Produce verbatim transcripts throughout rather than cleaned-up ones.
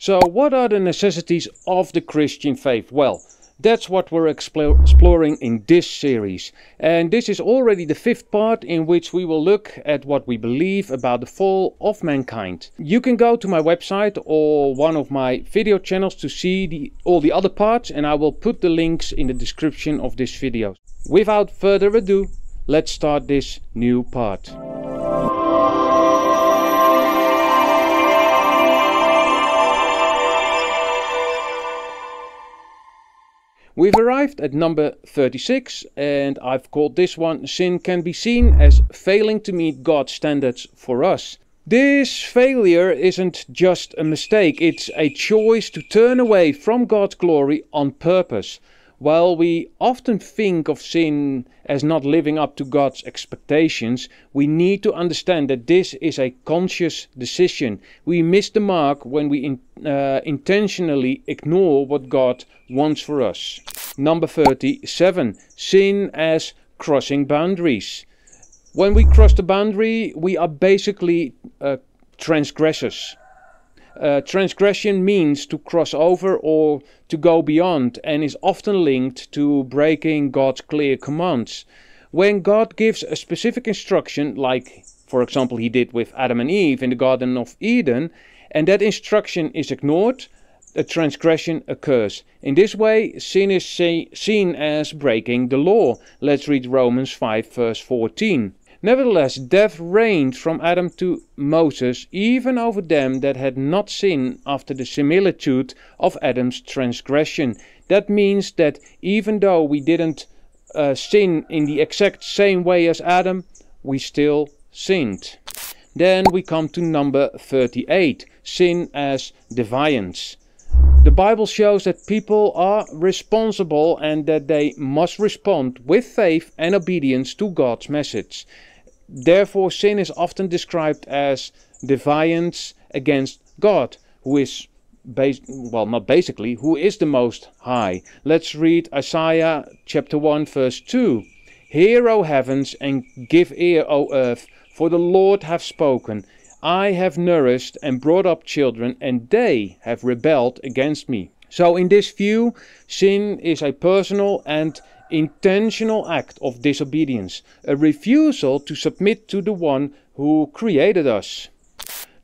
So what are the necessities of the Christian faith? Well, that's what we're explore, exploring in this series. And this is already the fifth part in which we will look at what we believe about the fall of mankind. You can go to my website or one of my video channels to see the, all the other parts, and I will put the links in the description of this video. Without further ado, let's start this new part. We've arrived at number thirty-six, and I've called this one "Sin Can Be Seen as Failing to Meet God's Standards for Us." This failure isn't just a mistake, it's a choice to turn away from God's glory on purpose. While we often think of sin as not living up to God's expectations, we need to understand that this is a conscious decision. We miss the mark when we in, uh, intentionally ignore what God wants for us. Number thirty-seven. Sin as crossing boundaries. When we cross the boundary, we are basically uh, transgressors. Uh, transgression means to cross over or to go beyond, and is often linked to breaking God's clear commands. When God gives a specific instruction, like for example he did with Adam and Eve in the Garden of Eden, and that instruction is ignored, a transgression occurs. In this way, sin is see seen as breaking the law. Let's read Romans five verse fourteen. Nevertheless, death reigned from Adam to Moses, even over them that had not sinned after the similitude of Adam's transgression. That means that even though we didn't uh, sin in the exact same way as Adam, we still sinned. Then we come to number thirty-eight, sin as defiance. The Bible shows that people are responsible and that they must respond with faith and obedience to God's message. Therefore, sin is often described as defiance against God, who is, bas well, not basically, who is the Most High. Let's read Isaiah chapter one verse two. "Hear, O heavens, and give ear, O earth, for the Lord hath spoken. I have nourished and brought up children, and they have rebelled against me." So in this view, sin is a personal and intentional act of disobedience, a refusal to submit to the one who created us.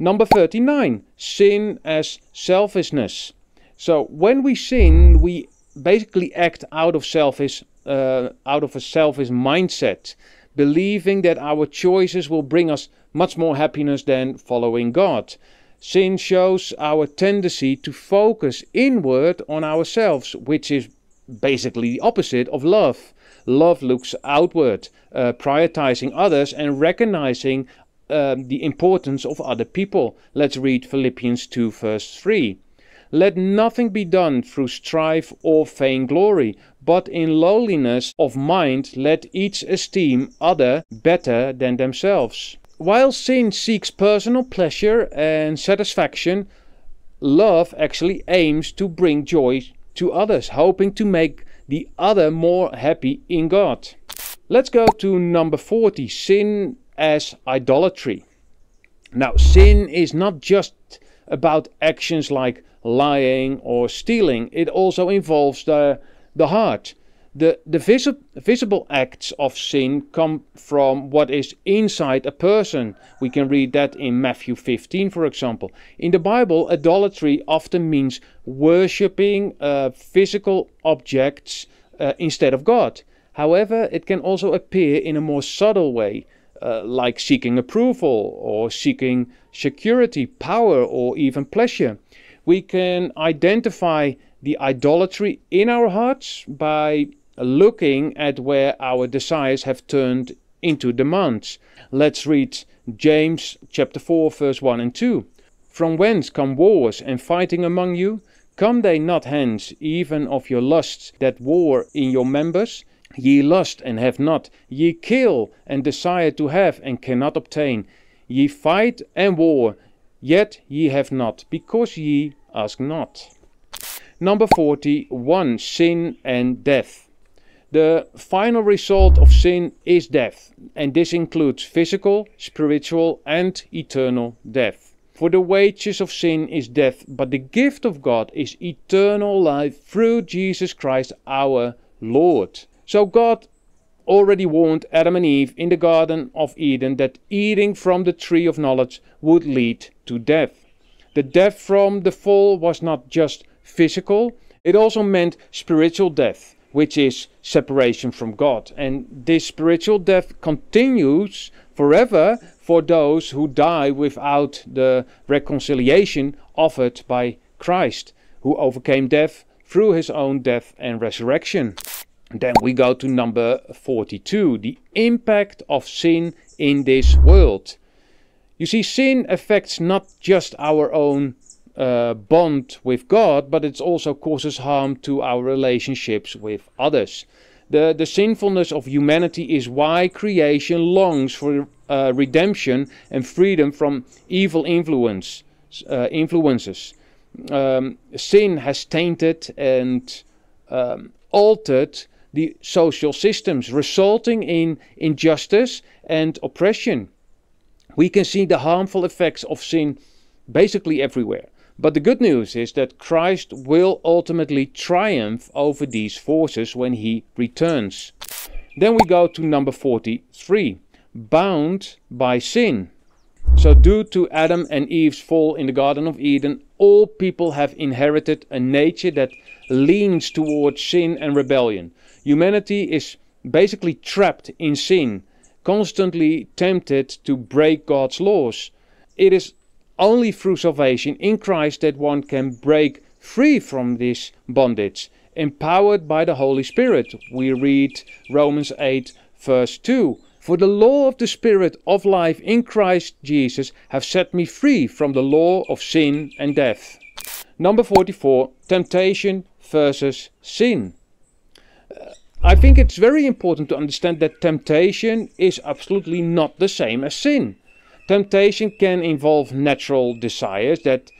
Number thirty-nine, sin as selfishness. So when we sin, we basically act out of selfish, uh, out of a selfish mindset, believing that our choices will bring us much more happiness than following God. Sin shows our tendency to focus inward on ourselves, which is basically the opposite of love. Love looks outward, uh, prioritizing others and recognizing uh, the importance of other people. Let's read Philippians two verse three. "Let nothing be done through strife or vainglory, but in lowliness of mind let each esteem other better than themselves." While sin seeks personal pleasure and satisfaction, love actually aims to bring joy to others, hoping to make the other more happy in God. Let's go to number forty, sin as idolatry. Now, sin is not just about actions like lying or stealing. It also involves the, the heart. The, the vis visible acts of sin come from what is inside a person. We can read that in Matthew fifteen, for example. In the Bible, idolatry often means worshipping uh, physical objects uh, instead of God. However, it can also appear in a more subtle way, uh, like seeking approval or seeking security, power, or even pleasure. We can identify the idolatry in our hearts by looking at where our desires have turned into demands. Let's read James chapter four verse one and two. "From whence come wars and fighting among you? Come they not hence, even of your lusts that war in your members? Ye lust and have not, ye kill and desire to have and cannot obtain. Ye fight and war, yet ye have not, because ye ask not." Number forty-one, sin and death. The final result of sin is death, and this includes physical, spiritual, and eternal death. For the wages of sin is death, but the gift of God is eternal life through Jesus Christ our Lord. So God already warned Adam and Eve in the Garden of Eden that eating from the tree of knowledge would lead to death. The death from the fall was not just physical, it also meant spiritual death, which is separation from God. And this spiritual death continues forever for those who die without the reconciliation offered by Christ, who overcame death through his own death and resurrection. Then we go to number forty-two, the impact of sin in this world. You see, sin affects not just our own uh, bond with God, but it also causes harm to our relationships with others. The, the sinfulness of humanity is why creation longs for uh, redemption and freedom from evil influence, uh, influences. Um, sin has tainted and um, altered the social systems, resulting in injustice and oppression. We can see the harmful effects of sin basically everywhere. But the good news is that Christ will ultimately triumph over these forces when he returns. Then we go to number forty-three, bound by sin. So due to Adam and Eve's fall in the Garden of Eden, all people have inherited a nature that leans towards sin and rebellion. Humanity is basically trapped in sin, constantly tempted to break God's laws. It is only through salvation in Christ that one can break free from this bondage, empowered by the Holy Spirit. We read Romans eight verse two. For the law of the Spirit of life in Christ Jesus have set me free from the law of sin and death. Number forty-four, temptation versus sin. Uh, I think it's very important to understand that temptation is absolutely not the same as sin. Temptation can involve natural desires that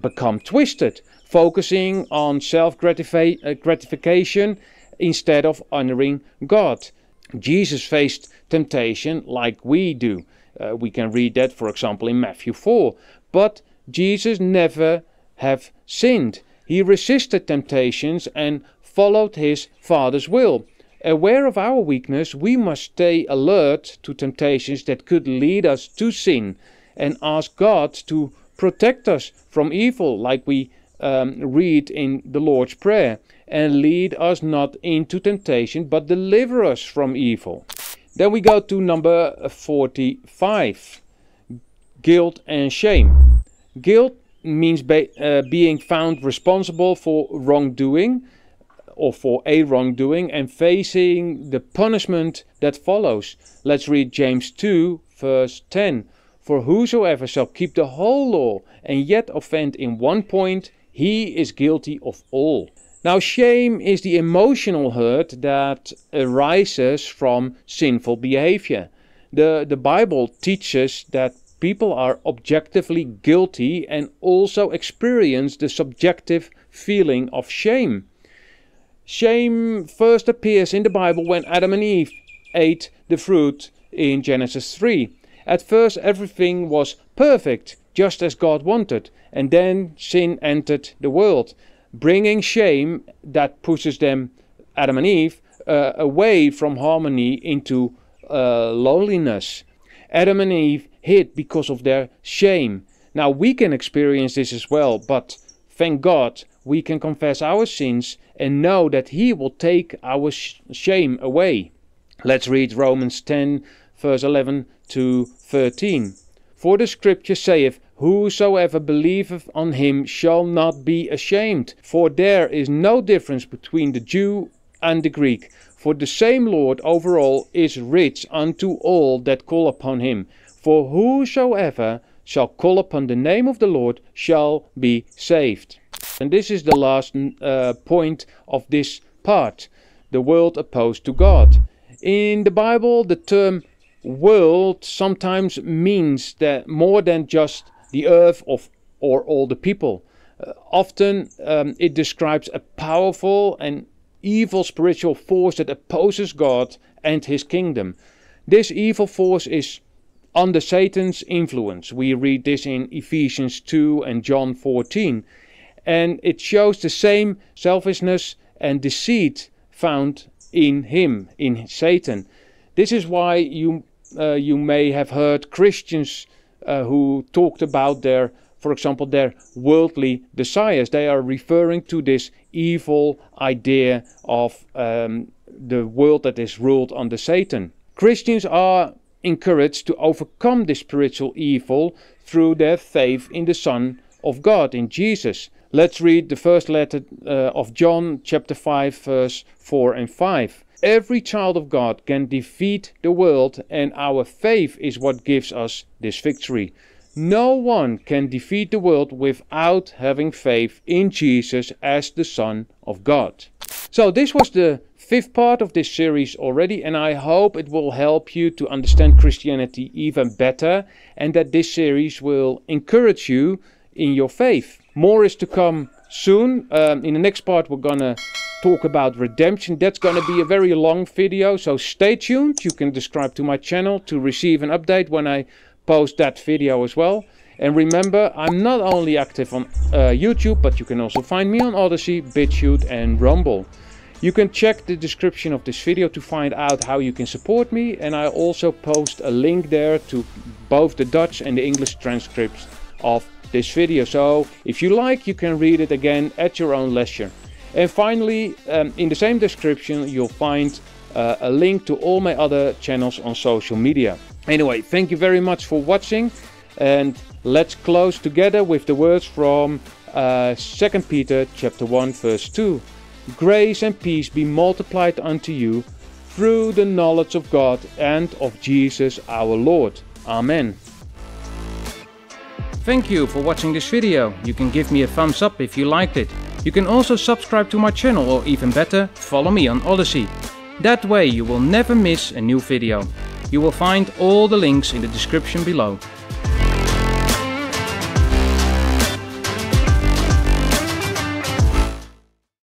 become twisted, focusing on self-gratification instead of honoring God. Jesus faced temptation like we do. Uh, we can read that, for example, in Matthew four. But Jesus never have sinned. He resisted temptations and followed his Father's will. Aware of our weakness, we must stay alert to temptations that could lead us to sin and ask God to protect us from evil, like we um, read in the Lord's Prayer, and lead us not into temptation, but deliver us from evil. Then we go to number forty-five, guilt and shame. Guilt means be, uh, being found responsible for wrongdoing, or for a wrongdoing, and facing the punishment that follows. Let's read James two verse ten. For whosoever shall keep the whole law and yet offend in one point, he is guilty of all. Now shame is the emotional hurt that arises from sinful behavior. The, the Bible teaches that people are objectively guilty and also experience the subjective feeling of shame. Shame first appears in the Bible when Adam and Eve ate the fruit in Genesis three. At first everything was perfect, just as God wanted, and then sin entered the world, bringing shame that pushes them, Adam and Eve, uh, away from harmony into uh, loneliness. Adam and Eve hid because of their shame. Now we can experience this as well, but thank God we can confess our sins and know that he will take our sh shame away. Let's read Romans ten, verse eleven to thirteen. For the scripture saith, whosoever believeth on him shall not be ashamed. For there is no difference between the Jew and the Greek. For the same Lord over all is rich unto all that call upon him. For whosoever shall call upon the name of the Lord shall be saved. And this is the last uh, point of this part, the world opposed to God. In the Bible, the term world sometimes means that more than just the earth of, or all the people. Uh, often um, it describes a powerful and evil spiritual force that opposes God and his kingdom. This evil force is under Satan's influence. We read this in Ephesians two and John fourteen. And it shows the same selfishness and deceit found in him, in Satan. This is why you, uh, you may have heard Christians uh, who talked about their, for example, their worldly desires. They are referring to this evil idea of um, the world that is ruled under Satan. Christians are encouraged to overcome this spiritual evil through their faith in the Son of God, in Jesus. Let's read the first letter uh, of John, chapter five, verse four and five. Every child of God can defeat the world, and our faith is what gives us this victory. No one can defeat the world without having faith in Jesus as the Son of God. So this was the fifth part of this series already, and I hope it will help you to understand Christianity even better, and that this series will encourage you in your faith. More is to come soon. Um, in the next part we're gonna talk about redemption. That's gonna be a very long video, so stay tuned. You can subscribe to my channel to receive an update when I post that video as well. And remember, I'm not only active on uh, YouTube, but you can also find me on Odysee, Bitchute and Rumble. You can check the description of this video to find out how you can support me, and I also post a link there to both the Dutch and the English transcripts of this video, so if you like you can read it again at your own leisure. And finally, um, in the same description you'll find uh, a link to all my other channels on social media. Anyway, thank you very much for watching, and let's close together with the words from uh, Second Peter chapter one verse two. Grace and peace be multiplied unto you through the knowledge of God and of Jesus our Lord. Amen. Thank you for watching this video. You can give me a thumbs up if you liked it. You can also subscribe to my channel, or even better, follow me on Odysee. That way you will never miss a new video. You will find all the links in the description below.